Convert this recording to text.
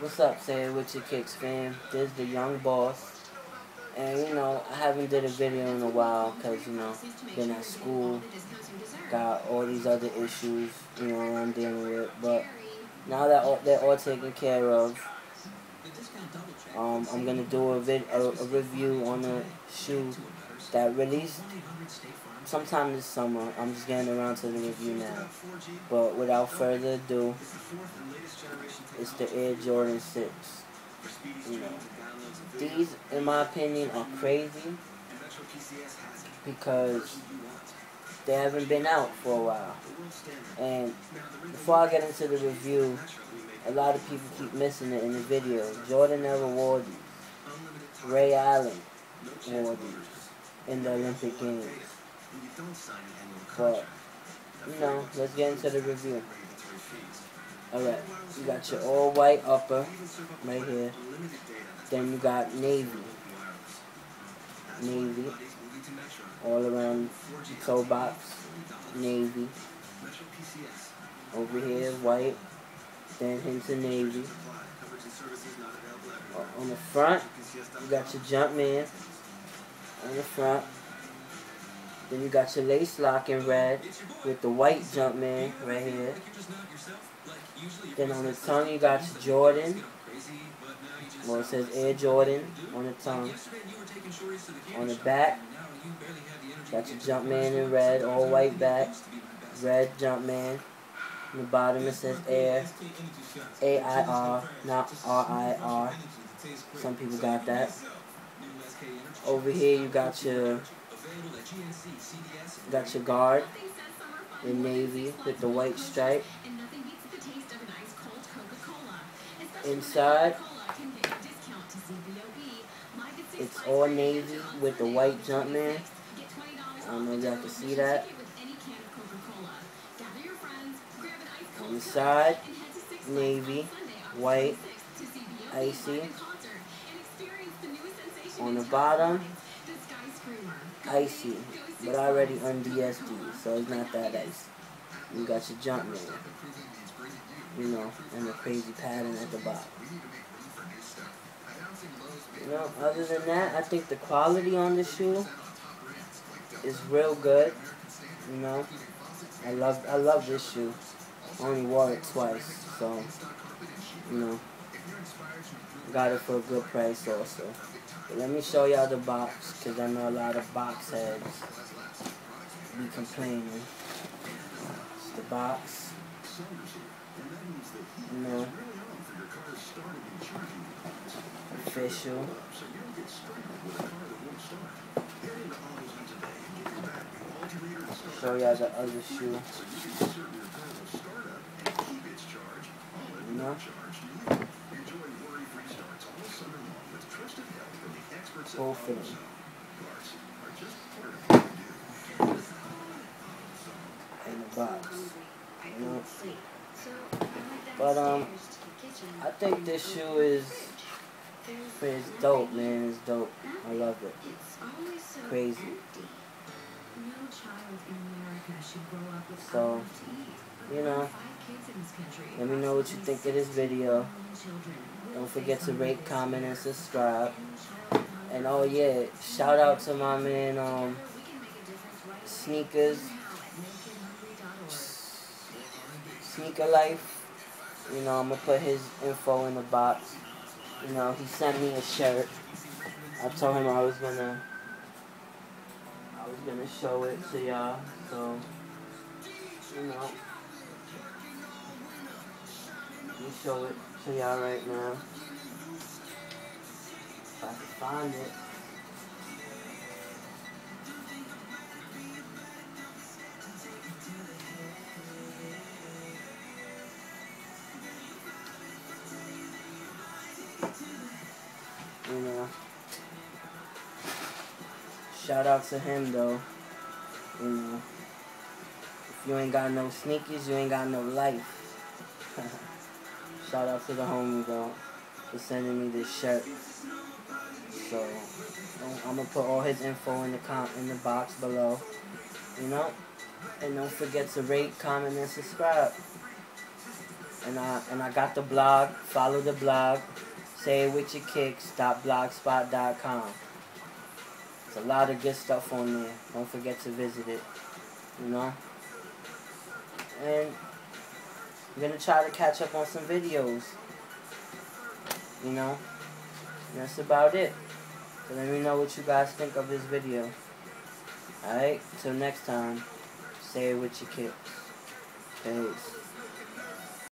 What's up, Say It Wit Ya Kicks fam? This is the young boss, and you know, I haven't did a video in a while because, you know, been at school, got all these other issues, you know, I'm dealing with. But now that they're all taken care of, I'm gonna do a review on a shoe that released sometime this summer. I'm just getting around to the review now. But without further ado, it's the Air Jordan 6. You know, these, in my opinion, are crazy because they haven't been out for a while. And before I get into the review, a lot of people keep missing it in the video. Jordan L. Warden, Ray Allen Warden in the Olympic Games. But, you know, let's get into the review. Alright, you got your all-white upper right here. Then you got navy. Navy. All around the toe box. Navy. Over here, white. Then into navy. On the front, you got your Jumpman. On the front. Then you got your lace lock in red with the white Jumpman right here. Then on the tongue you got your Jordan. Well, it says Air Jordan on the tongue. On the back, got your Jumpman in red, all white back. Red Jumpman. On the bottom it says Air. AIR, not RIR. Some people got that. Over here you got your guard in navy with the white stripe. Inside, it's all navy with the white Jumpman. I don't know if y'all can see that. On the side, navy, white, icy. On the bottom, icy, but I already unds'd, so it's not that icy. You got your Jumpman, you know, and the crazy pattern at the bottom. You know, other than that, I think the quality on the shoe is real good. You know, I love this shoe. I only wore it twice, so you know, got it for a good price also. But let me show y'all the box, because I know a lot of box heads be complaining. It's the box. You know, official. Show y'all the other shoe. You know? Whole thing. In the box. You know? But I think this shoe is dope, man. It's dope. I love it. Crazy. So, you know, let me know what you think of this video. Don't forget to rate, comment, and subscribe. And oh yeah, shout out to my man Sneaker Life. You know, I'm gonna put his info in the box. You know, he sent me a shirt. I told him I was gonna show it to y'all. So you know, let me show it to y'all right now. If I can find it. You know, shout out to him though. You know, if you ain't got no sneakers, you ain't got no life. Shout out to the homie though for sending me this shirt. So I'm gonna put all his info in the box below, you know. And don't forget to rate, comment, and subscribe. And I got the blog. Follow the blog. Say It Wit Ya Kicks. .blogspot.com. There's a lot of good stuff on there. Don't forget to visit it. You know. And I'm gonna try to catch up on some videos. You know. And that's about it. So let me know what you guys think of this video. Alright, till next time, say it with your kids. Peace.